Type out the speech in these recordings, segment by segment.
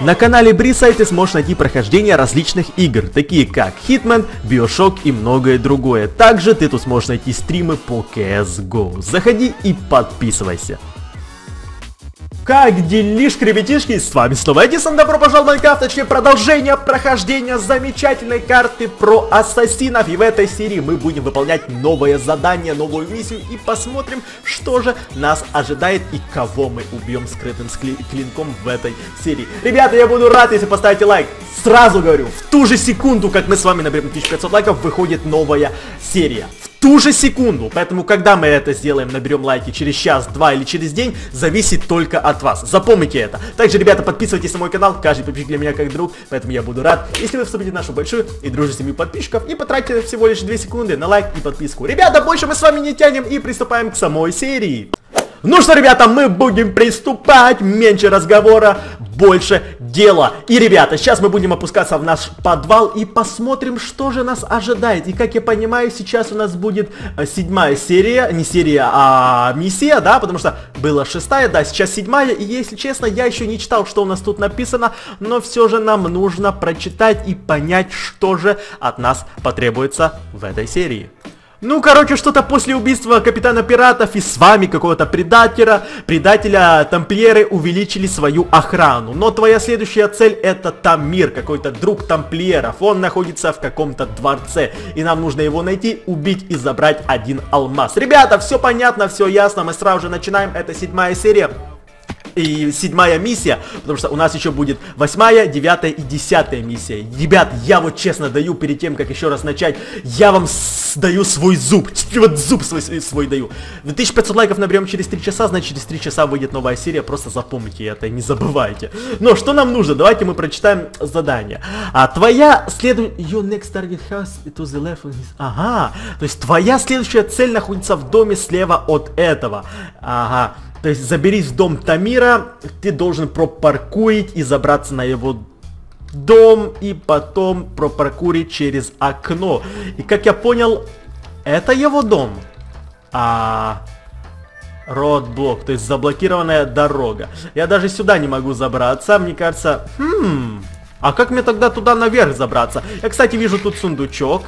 На канале BrisayT ты сможешь найти прохождение различных игр, такие как Hitman, Bioshock и многое другое. Также ты тут сможешь найти стримы по CSGO. Заходи и подписывайся. Как делишки, ребятишки? С вами снова Эдисон, добро пожаловать в Minecraft, точнее продолжение прохождения замечательной карты про ассасинов. И в этой серии мы будем выполнять новое задание, новую миссию и посмотрим, что же нас ожидает и кого мы убьем скрытым клинком в этой серии. Ребята, я буду рад, если поставите лайк. Сразу говорю, в ту же секунду, как мы с вами наберем 1500 лайков, выходит новая серия. Ту же секунду, поэтому когда мы это сделаем, наберем лайки через час, два или через день, зависит только от вас, запомните это. Также, ребята, подписывайтесь на мой канал, каждый подписчик для меня как друг, поэтому я буду рад, если вы вступите в нашу большую и дружную семью подписчиков и потратите всего лишь 2 секунды на лайк и подписку. Ребята, больше мы с вами не тянем и приступаем к самой серии. Ну что, ребята, мы будем приступать, меньше разговора, больше дела. И, ребята, сейчас мы будем опускаться в наш подвал и посмотрим, что же нас ожидает. И, как я понимаю, сейчас у нас будет 7-я серия, не серия, а миссия, да, потому что была 6-я, да, сейчас 7-я. И, если честно, я еще не читал, что у нас тут написано, но все же нам нужно прочитать и понять, что же от нас потребуется в этой серии. Ну, короче, что-то после убийства капитана пиратов и с вами какого-то предателя, тамплиеры увеличили свою охрану. Но твоя следующая цель — это Тамир, какой-то друг тамплиеров. Он находится в каком-то дворце, и нам нужно его найти, убить и забрать один алмаз. Ребята, все понятно, все ясно, мы сразу же начинаем, это 7-я серия. И 7-я миссия, потому что у нас еще будет 8-я, 9-я и 10-я миссия. Ребят, я вот честно даю, перед тем, как еще раз начать, я вам даю свой зуб. Вот зуб свой даю. 1500 лайков наберем через 3 часа, значит через 3 часа выйдет новая серия. Просто запомните это и не забывайте. Но что нам нужно? Давайте мы прочитаем задание. А твоя следующая цель находится в доме слева от этого. Ага. То есть заберись в дом Тамира, ты должен пропаркурить и забраться на его дом, и потом пропаркурить через окно. И как я понял, это его дом. Родблок, то есть заблокированная дорога. Я даже сюда не могу забраться, мне кажется. А как мне тогда туда наверх забраться? Я, кстати, вижу тут сундучок.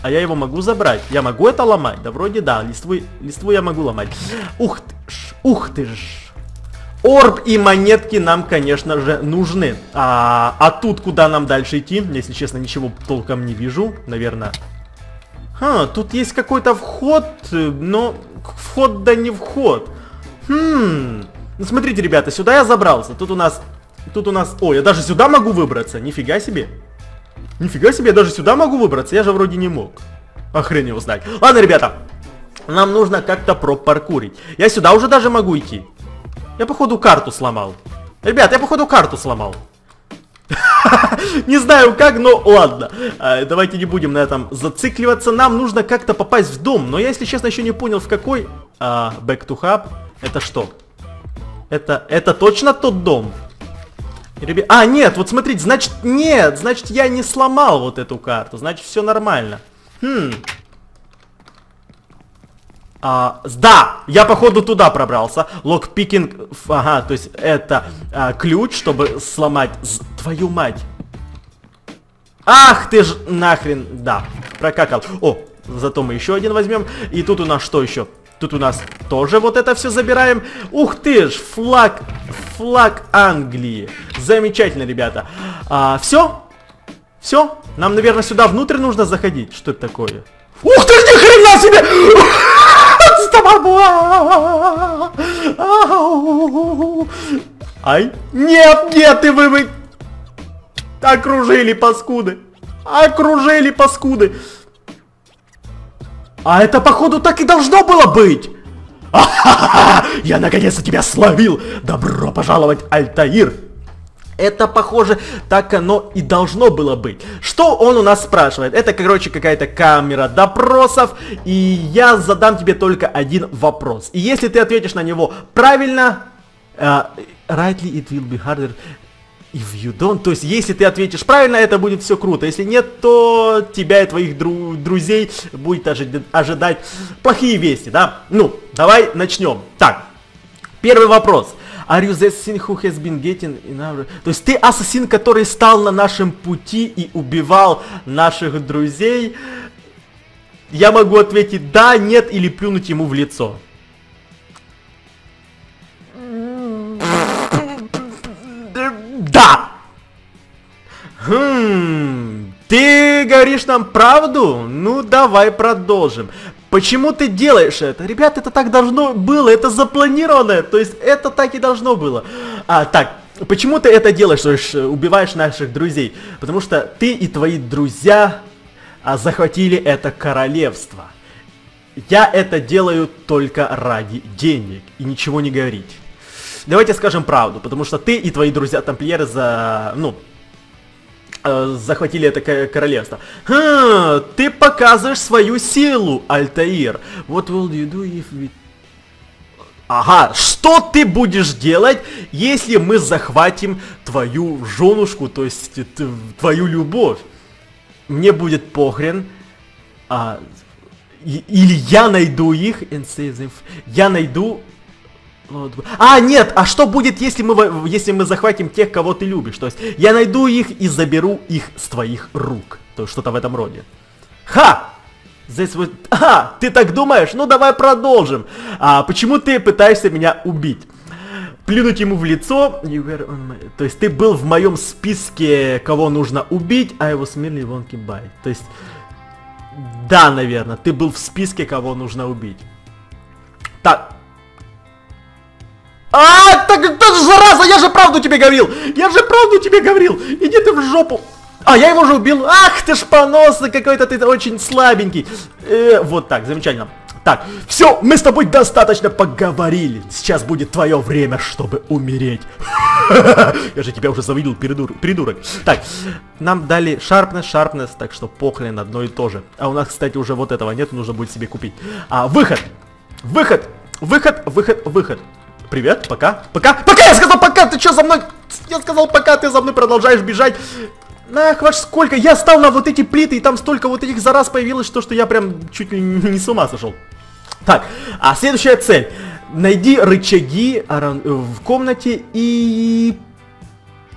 А я его могу забрать? Я могу это ломать? Да вроде да, листву я могу ломать. Ух ты ж. Орб и монетки нам, конечно же, нужны. А тут куда нам дальше идти? Если честно, ничего толком не вижу, наверное. Тут есть какой-то вход, но вход да не вход. Ну смотрите, ребята, сюда я забрался. Тут у нас... О, я даже сюда могу выбраться, нифига себе. Нифига себе, я даже сюда могу выбраться, я же вроде не мог. Охрен его знать. Ладно, ребята, нам нужно как-то пропаркурить. Я сюда уже даже могу идти. Я, походу, карту сломал. Ребят, я, походу, карту сломал. Не знаю как, но ладно. Давайте не будем на этом зацикливаться. Нам нужно как-то попасть в дом. Но я, если честно, еще не понял, в какой... Back to hub. Это что? Это точно тот дом? А, нет, вот смотрите, значит, нет, значит, я не сломал вот эту карту, значит, все нормально. Да, я, походу, туда пробрался. Локпикинг, ага, то есть это ключ, чтобы сломать, твою мать. Ах ты ж, нахрен, да, прокакал. О, зато мы еще один возьмем, и тут у нас что еще? Тут у нас тоже вот это все забираем. Ух ты ж, флаг Англии. Замечательно, ребята. Все? Все? Нам, наверное, сюда внутрь нужно заходить. Что это такое? Ух ты ж, ни хрена себе! Ай. Нет, и вы... Окружили, паскуды. Окружили, паскуды. А это, походу, так и должно было быть! Я наконец-то тебя словил! Добро пожаловать, Альтаир! Это, похоже, так оно и должно было быть. Что он у нас спрашивает? Это, короче, какая-то камера допросов, и я задам тебе только один вопрос. И если ты ответишь на него правильно... Rightly it will be harder... If you don't, то есть если ты ответишь правильно, это будет все круто. Если нет, то тебя и твоих друзей будет ожидать плохие вести, да? Ну, давай начнем. Так, первый вопрос. Are you the sin who has been getting in our... То есть ты ассасин, который стал на нашем пути и убивал наших друзей? Я могу ответить да, нет или плюнуть ему в лицо. Да! Ты говоришь нам правду? Ну давай продолжим. Почему ты делаешь это? Ребят, это так должно было, это запланировано, то есть это так и должно было. Так, почему ты это делаешь, то есть убиваешь наших друзей? Потому что ты и твои друзья захватили это королевство. Я это делаю только ради денег и ничего не говорить. Давайте скажем правду, потому что ты и твои друзья-тамплиеры захватили это королевство. Ты показываешь свою силу, Альтаир. What will you do if we... Ага, что ты будешь делать, если мы захватим твою женушку, то есть твою любовь? Мне будет похрен. Или я найду их, and save them. Я найду... нет, а что будет, если мы захватим тех, кого ты любишь? То есть я найду их и заберу их с твоих рук. То есть что-то в этом роде. Ха! Здесь вот... ты так думаешь? Ну давай продолжим. Почему ты пытаешься меня убить? Плюнуть ему в лицо. То есть ты был в моем списке, кого нужно убить, а его смирный вонки бай. То есть... Да, наверное, ты был в списке, кого нужно убить. Так... так зараза, я же правду тебе говорил! Я же правду тебе говорил! Иди ты в жопу! Я его же убил! Ах ты ж поносный какой-то, ты очень слабенький! Вот так, замечательно. Так, все, мы с тобой достаточно поговорили. Сейчас будет твое время, чтобы умереть. Я же тебя уже завидел, придурок. Так, нам дали шарпнесс, так что похрен, одно и то же. А у нас, кстати, уже вот этого нет, нужно будет себе купить. Выход! Привет, пока, я сказал пока, ты чё за мной, я сказал пока, ты за мной продолжаешь бежать. Нах, ваш сколько, я стал на вот эти плиты, и там столько вот этих зараз появилось, что я прям чуть ли не с ума сошел. Так, следующая цель, найди рычаги в комнате и...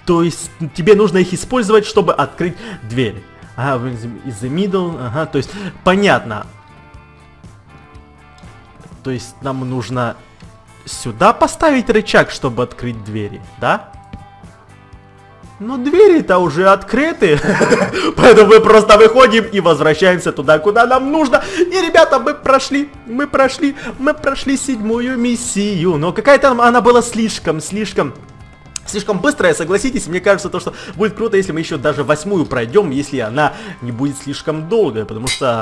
То есть тебе нужно их использовать, чтобы открыть дверь. In the middle, то есть понятно. То есть нам нужно... Сюда поставить рычаг, чтобы открыть двери, да? Но двери-то уже открыты, поэтому мы просто выходим и возвращаемся туда, куда нам нужно. И, ребята, мы прошли 7-ю миссию, но какая-то она была слишком быстрая, согласитесь. Мне кажется, то, что будет круто, если мы еще даже 8-ю пройдем, если она не будет слишком долгая, потому что...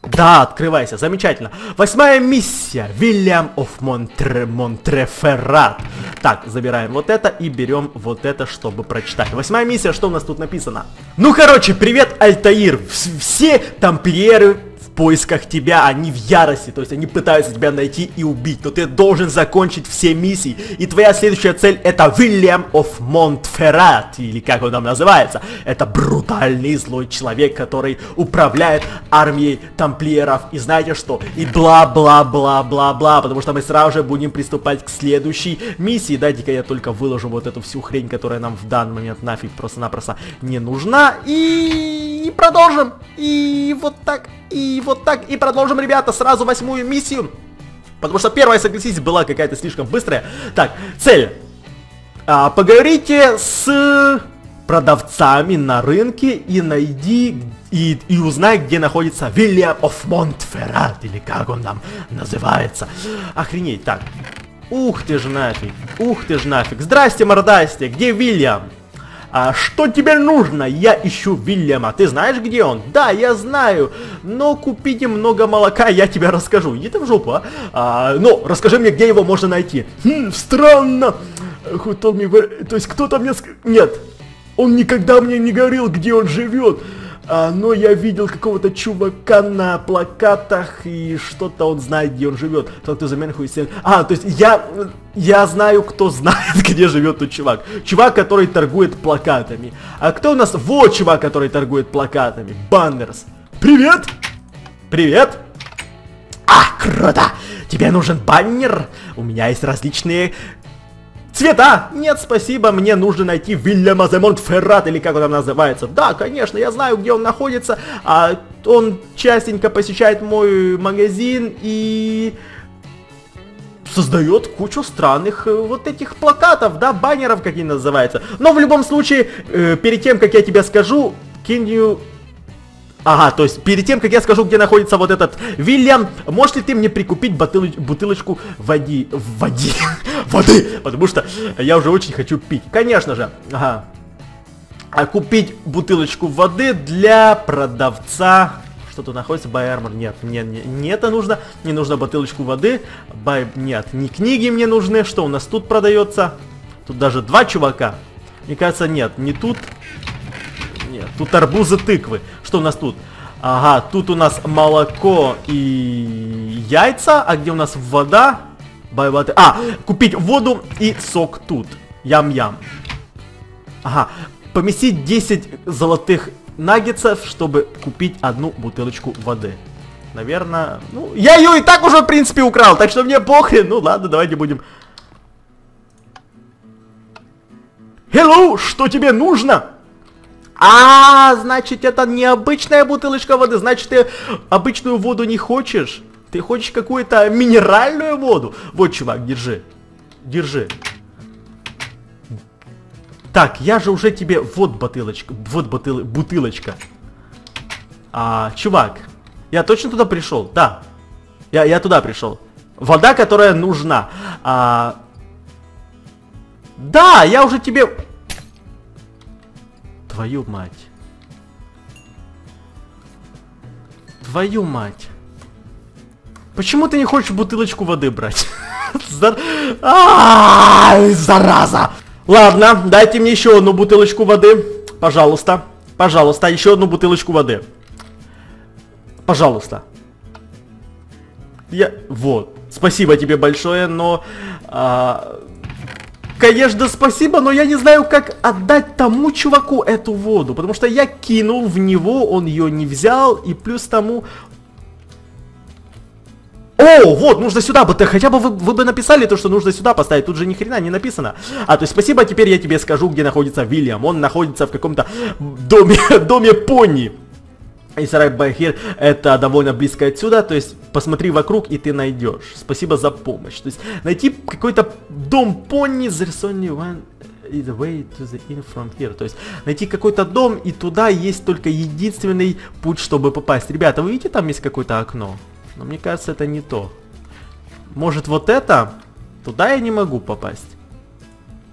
Да, открывайся, замечательно. 8-я миссия, Вильям оф Монтферрат. Так, забираем вот это и берем вот это, чтобы прочитать. 8-я миссия, что у нас тут написано? Ну, короче, привет, Альтаир. Все тамплиеры в поисках тебя, они в ярости. То есть они пытаются тебя найти и убить. Но ты должен закончить все миссии. И твоя следующая цель — это Уильям оф Монтферрат, или как он там называется. Это брутальный злой человек, который управляет армией тамплиеров. И знаете что? И бла-бла-бла-бла-бла. Потому что мы сразу же будем приступать к следующей миссии. Дайте-ка я только выложу вот эту всю хрень, которая нам в данный момент нафиг просто-напросто не нужна. И продолжим. И вот так, и продолжим, ребята, сразу 8-ю миссию. Потому что первая, согласитесь, была какая-то слишком быстрая. Так, цель. Поговорите с продавцами на рынке и найди, и узнай, где находится Уильям оф Монтферрат, или как он там называется. Охренеть, так. Ух ты ж нафиг. Здрасте, мордасте, где Уильям? Что тебе нужно? Я ищу Уильяма. Ты знаешь, где он? Да, я знаю. Но купите много молока, я тебе расскажу. Иди ты в жопу, ну, расскажи мне, где его можно найти. Странно. То есть кто-то мне... Нет. Он никогда мне не говорил, где он живет. Но я видел какого-то чувака на плакатах, и что-то он знает, где он живет. То есть я знаю, кто знает, где живет тот чувак. Чувак, который торгует плакатами. А кто у нас? Вот чувак, который торгует плакатами. Баннерс. Привет! круто! Тебе нужен баннер? У меня есть различные цвета! Нет, спасибо, мне нужно найти Вильяма оф Монтферрат, или как он там называется. Да, конечно, я знаю, где он находится. А он частенько посещает мой магазин и создает кучу странных вот этих плакатов, да, баннеров, как они называются. Но в любом случае, перед тем, как я тебе скажу, Ага, то есть перед тем, как я скажу, где находится вот этот Вильям, можешь ли ты мне прикупить бутылочку воды, потому что я уже очень хочу пить. Конечно же, ага. А купить бутылочку воды для продавца... Что-то находится, buy armor, нет, это нужно, не нужно бутылочку воды, нет, не книги мне нужны, что у нас тут продается, тут даже два чувака, мне кажется, нет, не тут, нет, тут арбузы, тыквы, что у нас тут, ага, тут у нас молоко и яйца, а где у нас вода, buy water, а, купить воду и сок тут, ям-ям, ага, поместить 10 золотых наггетсов, чтобы купить одну бутылочку воды. Наверное, ну, я ее и так уже, в принципе, украл, так что мне похрен. Ну ладно, давайте будем. Hello, что тебе нужно? А, значит, это необычная бутылочка воды, значит, ты обычную воду не хочешь? Ты хочешь какую-то минеральную воду? Вот, чувак, держи. Держи. Так, я же уже тебе... Вот бутылочка. Вот бутылочка. А, чувак, я точно туда пришел? Да. Я туда пришел. Вода, которая нужна. А, да, я уже тебе... Твою мать. Твою мать. Почему ты не хочешь бутылочку воды брать? Зараза! Ладно, дайте мне еще одну бутылочку воды. Пожалуйста. Пожалуйста, еще одну бутылочку воды. Пожалуйста. Я... Вот. Спасибо тебе большое, но... Конечно, спасибо, но я не знаю, как отдать тому чуваку эту воду. Потому что я кинул в него, он ее не взял. И плюс тому... О, вот, нужно сюда, хотя бы вы бы написали то, что нужно сюда поставить, тут же ни хрена не написано. А, то есть спасибо, теперь я тебе скажу, где находится Вильям, он находится в каком-то доме пони. И сарай Байхир, это довольно близко отсюда, то есть посмотри вокруг и ты найдешь. Спасибо за помощь. То есть найти какой-то дом пони, there's only one way to the inn from here. То есть найти какой-то дом, и туда есть только единственный путь, чтобы попасть. Ребята, вы видите, там есть какое-то окно? Но мне кажется, это не то. Может, вот это? Туда я не могу попасть.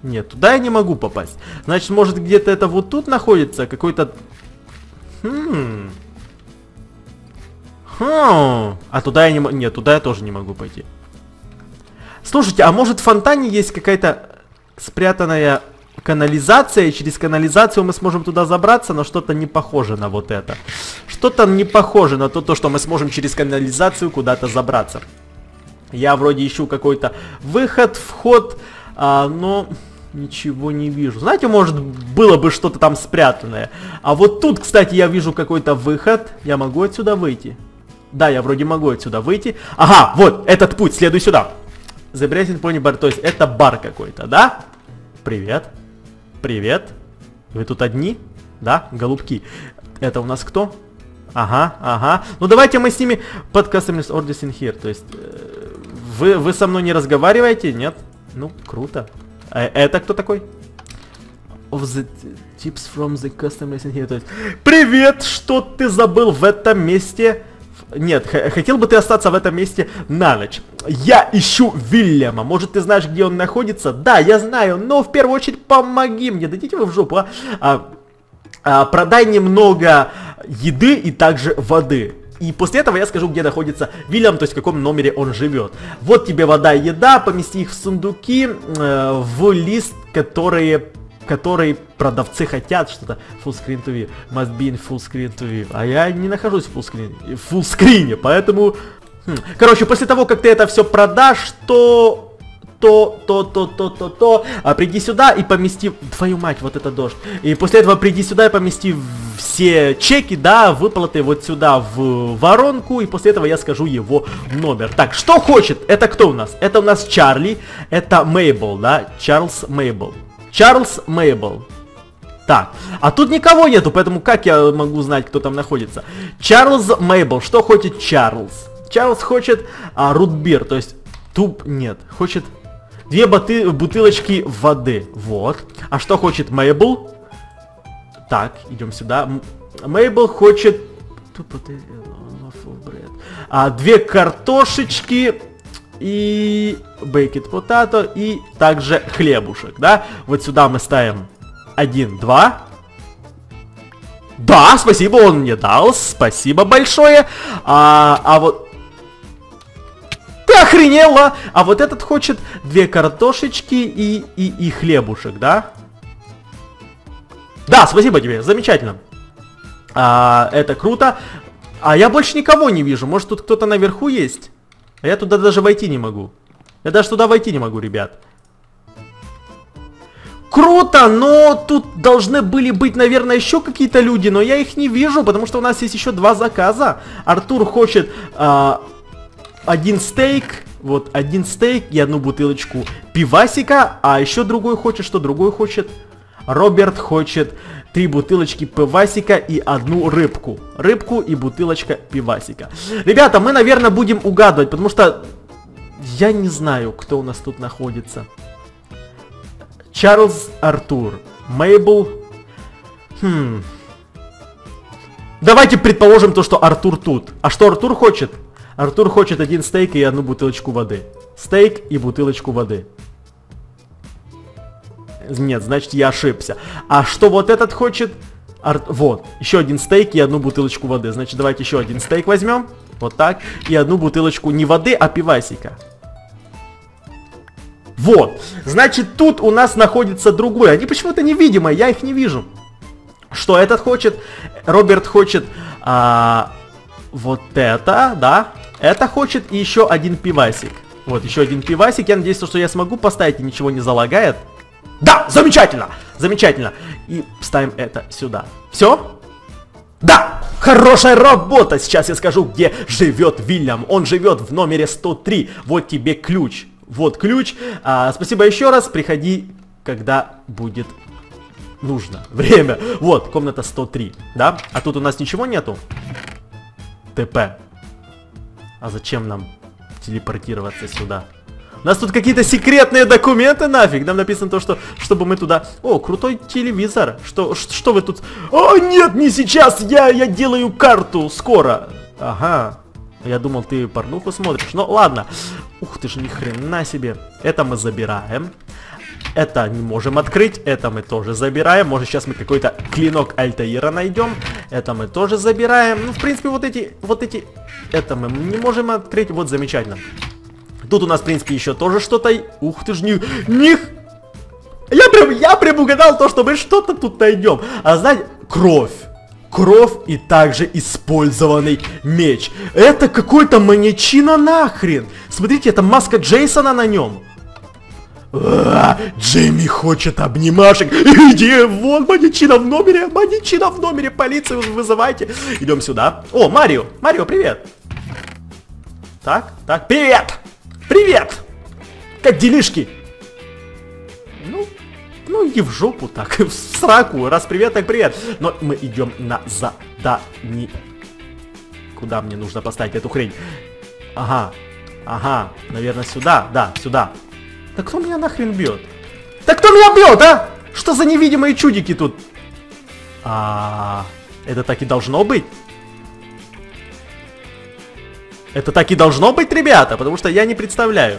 Нет, туда я не могу попасть. Значит, может, где-то это вот тут находится? Какой-то... А туда я не могу... Нет, туда я тоже не могу пойти. Слушайте, а может в фонтане есть какая-то спрятанная канализация, и через канализацию мы сможем туда забраться, но что-то не похоже на вот это. Что-то не похоже на то, что мы сможем через канализацию куда-то забраться. Я вроде ищу какой-то выход, вход, но ничего не вижу. Знаете, может, было бы что-то там спрятанное. А вот тут, кстати, я вижу какой-то выход. Я могу отсюда выйти? Да, я вроде могу отсюда выйти. Ага, вот, этот путь, следуй сюда. Забрясин пони бар, то есть это бар какой-то, да? Привет. Привет. Вы тут одни? Да, голубки. Это у нас кто? Ага. Ну давайте мы с ними под Customers Orders in Here. То есть, вы со мной не разговариваете? Нет? Ну, круто. Это кто такой? Of the tips from the Customers in Here. То есть, привет, что ты забыл в этом месте? Нет, хотел бы ты остаться в этом месте на ночь. Я ищу Вильяма. Может, ты знаешь, где он находится? Да, я знаю, но в первую очередь помоги мне. Дадите вы в жопу, продай немного еды и также воды. И после этого я скажу, где находится Вильям, то есть в каком номере он живет. Вот тебе вода и еда, помести их в сундуки, в лист, которые продавцы хотят, что-то full screen to view, must be in full screen to view, а я не нахожусь в full screen, поэтому... Короче, после того, как ты это все продашь, то то, приди сюда и помести, твою мать, вот это дождь, и после этого приди сюда и помести все чеки, да, выплаты вот сюда в воронку, и после этого я скажу его номер. Так, что хочет, это кто у нас? Это у нас Чарли, это Мейбл, да, Чарльз Мейбл. Так, а тут никого нету, поэтому как я могу знать, кто там находится? Чарльз Мейбл, что хочет Чарльз? Чарльз хочет рутбир, то есть туп нет, хочет две бутылочки воды, вот. А что хочет Мейбл? Так, идем сюда. Мейбл хочет две картошечки и бейкет потато и также хлебушек, да? Вот сюда мы ставим 1, 2. Да, спасибо, он мне дал, спасибо большое. А вот... Ты охренела! А вот этот хочет две картошечки и хлебушек, да? Да, спасибо тебе, замечательно. Это круто. А я больше никого не вижу, может тут кто-то наверху есть? А я туда даже войти не могу. Я даже туда войти не могу, ребят. Круто, но тут должны были быть, наверное, еще какие-то люди, но я их не вижу, потому что у нас есть еще 2 заказа. Артур хочет 1 стейк, вот 1 стейк и 1 бутылочку пивасика, а еще другой хочет, что другой хочет? Роберт хочет 3 бутылочки пивасика и 1 рыбку. Рыбку и бутылочка пивасика. Ребята, мы, наверное, будем угадывать, потому что я не знаю, кто у нас тут находится. Чарльз, Артур, Мейбл. Давайте предположим то, что Артур тут. А что Артур хочет? Артур хочет 1 стейк и 1 бутылочку воды. Стейк и бутылочку воды. Нет, значит я ошибся. А что вот этот хочет? Вот, еще 1 стейк и 1 бутылочку воды. Значит, давайте еще 1 стейк возьмем. Вот так. И 1 бутылочку не воды, а пивасика. Вот, значит тут у нас находится другой, они почему-то невидимые, я их не вижу. Что этот хочет? Роберт хочет вот это, да, это хочет и еще 1 пивасик. Вот, еще 1 пивасик, я надеюсь, что я смогу поставить и ничего не залагает. Да, замечательно, замечательно. И ставим это сюда. Все? Да! Хорошая работа! Сейчас я скажу, где живет Вильям. Он живет в номере 103, вот тебе ключ. Вот ключ. Спасибо еще раз. Приходи, когда будет нужно. Время. Вот, комната 103. Да? А тут у нас ничего нету. ТП. А зачем нам телепортироваться сюда? У нас тут какие-то секретные документы нафиг. Нам написано то, что чтобы мы туда... О, крутой телевизор. Что вы тут... О, нет, не сейчас. Я делаю карту. Скоро. Ага. Я думал, ты порнуху смотришь. Ну ладно. Ух ты ж, ни хрена себе. Это мы забираем. Это не можем открыть. Это мы тоже забираем. Может, сейчас мы какой-то клинок Альтаира найдем. Это мы тоже забираем. Ну, в принципе, вот эти... Это мы не можем открыть. Вот, замечательно. Тут у нас, в принципе, еще тоже что-то... Ух ты ж, Я прям угадал то, что мы что-то тут найдем. А знаете... Кровь. Кровь и также использованный меч. Это какой-то маньячина нахрен. Смотрите, это маска Джейсона на нем. Джейми хочет обнимашек. Иди, вон маньячина в номере. Маньячина в номере, полицию вызывайте. Идем сюда. О, Марио. Марио, привет. Так, привет. Привет. Как делишки? Ну и в жопу так, в сраку, раз привет, так привет. Но мы идем на задание. Куда мне нужно поставить эту хрень? Ага, наверное сюда, да, сюда. Да кто меня нахрен бьет? Да кто меня бьет, а? Что за невидимые чудики тут? Это так и должно быть? Это так и должно быть, ребята, потому что я не представляю.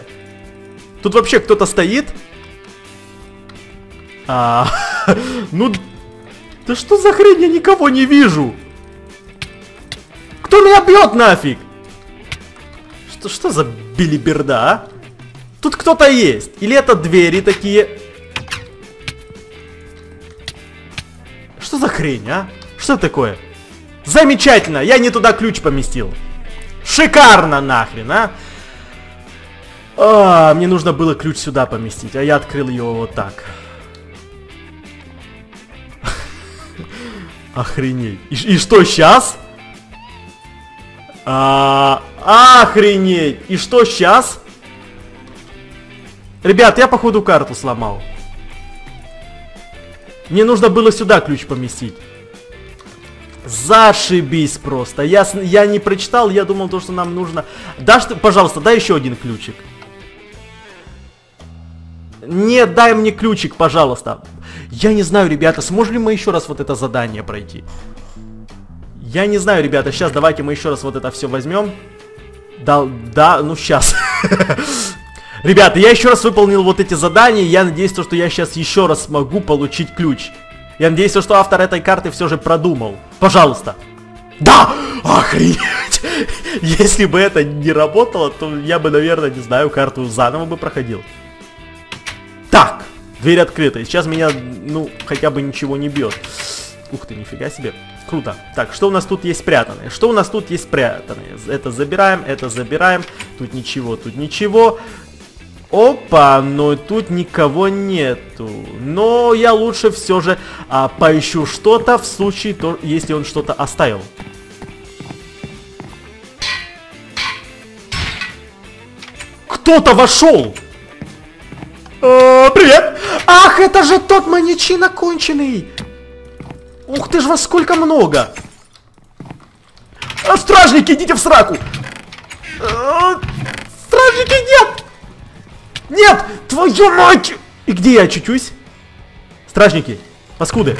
Тут вообще кто-то стоит? Ну, да что за хрень, я никого не вижу. Кто меня бьет нафиг? Что за билиберда, а? Тут кто-то есть. Или это двери такие? Что за хрень, а? Что это такое? Замечательно, я не туда ключ поместил. Шикарно нахрен, а? А, мне нужно было ключ сюда поместить, а я открыл его вот так. Охренеть. И что сейчас? Охренеть. И что сейчас? Ребят, я походу карту сломал. Мне нужно было сюда ключ поместить. Зашибись просто. Я не прочитал, я думал то, что нам нужно. Дашь, пожалуйста, дай еще один ключик. Не, дай мне ключик, пожалуйста. Я не знаю, ребята, сможем ли мы еще раз вот это задание пройти? Я не знаю, ребята, сейчас давайте мы еще раз вот это все возьмем. Да, ну сейчас. Ребята, я еще раз выполнил вот эти задания, я надеюсь, что я сейчас еще раз смогу получить ключ. Я надеюсь, что автор этой карты все же продумал. Пожалуйста. Да! Охренеть! Если бы это не работало, то я бы, наверное, не знаю, карту заново бы проходил. Так, дверь открыта. Сейчас меня, ну, хотя бы ничего не бьет. Ух ты, нифига себе. Круто. Так, что у нас тут есть спрятанное? Что у нас тут есть спрятанное? Это забираем, это забираем. Тут ничего, тут ничего. Опа, но тут никого нету. Но я лучше все же поищу что-то в случае, если он что-то оставил. Кто-то вошел! Привет! Ах, это же тот маньячина конченый! Ух ты ж, вас сколько много! Стражники, идите в сраку! Стражники, нет! Нет! Твою мать! И где я очутюсь? Стражники, паскуды.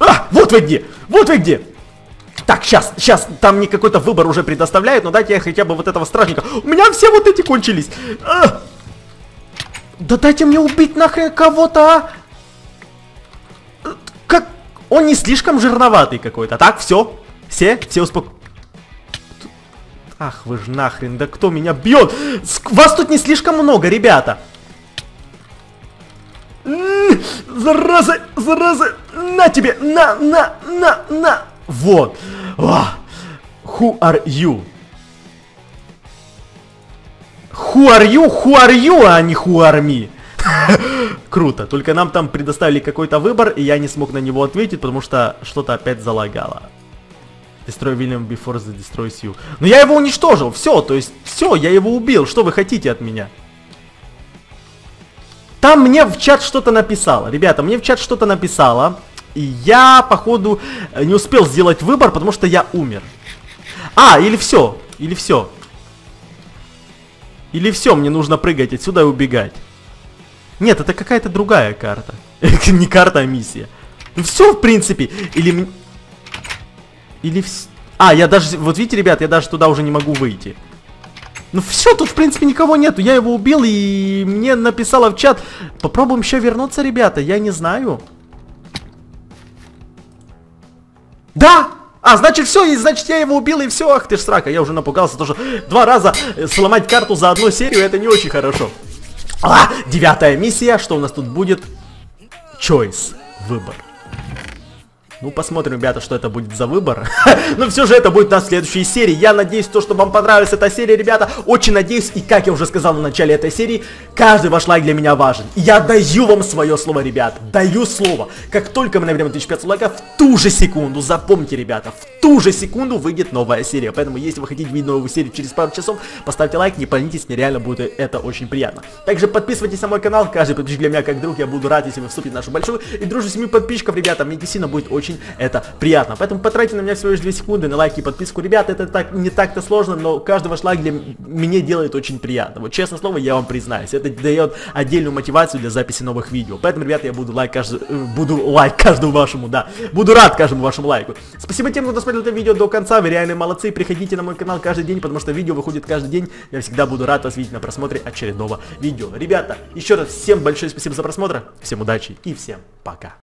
А, вот вы где! Вот вы где! Так, сейчас, там мне какой-то выбор уже предоставляют, но дайте я хотя бы вот этого стражника. У меня все вот эти кончились. А! Да дайте мне убить нахрен кого-то, а! Как? Он не слишком жирноватый какой-то. Так, все успокоились. Ах вы ж нахрен, да кто меня бьет? Вас тут не слишком много, ребята. Зараза, на тебе, на. Вот. Who are you? Who are you, а не who are me. Круто, только нам там предоставили какой-то выбор, и я не смог на него ответить, потому что что-то опять залагало. Destroy William before the destroys you. Но я его уничтожил, все, то есть, все, я его убил, что вы хотите от меня? Там мне в чат что-то написало, ребята, мне в чат что-то написало, и я, походу, не успел сделать выбор, потому что я умер. А, или все, мне нужно прыгать отсюда и убегать. Нет, это какая-то другая карта. Не карта, а миссия. Все, в принципе, А, я даже... Вот видите, ребят, я даже туда уже не могу выйти. Ну все, тут в принципе никого нету. Я его убил, и мне написало в чат. Попробуем еще вернуться, ребята. Я не знаю. Да! А, значит все, и значит я его убил, и все. Ах ты ж срака, я уже напугался. Тоже 2 раза сломать карту за одну серию, это не очень хорошо. А, 9-я миссия. Что у нас тут будет? Choice. Выбор. Ну, посмотрим, ребята, что это будет за выбор. Но все же это будет на следующей серии. Я надеюсь, что вам понравилась эта серия, ребята. Очень надеюсь. И как я уже сказал в начале этой серии, каждый ваш лайк для меня важен. И я даю вам свое слово, ребята. Даю слово. Как только мы наберем 1500 лайков, в ту же секунду, запомните, ребята, в ту же секунду выйдет новая серия. Поэтому, если вы хотите видеть новую серию через пару часов, поставьте лайк, не пальнитесь, мне реально будет это очень приятно. Также подписывайтесь на мой канал. Каждый подписчик для меня как друг. Я буду рад, если вы вступите в нашу большую и дружную семью подписчиков, ребята. Мне действительно будет очень это приятно. Поэтому потратьте на меня всего лишь 2 секунды на лайки и подписку. Ребята, это так, не так-то сложно, но каждый ваш лайк для меня делает очень приятно. Вот честное слово, я вам признаюсь. Это дает отдельную мотивацию для записи новых видео. Поэтому, ребята, я буду рад каждому вашему лайку. Спасибо тем, кто досмотрел это видео до конца. Вы реально молодцы. Приходите на мой канал каждый день, потому что видео выходит каждый день. Я всегда буду рад вас видеть на просмотре очередного видео. Ребята, еще раз всем большое спасибо за просмотр. Всем удачи и всем пока.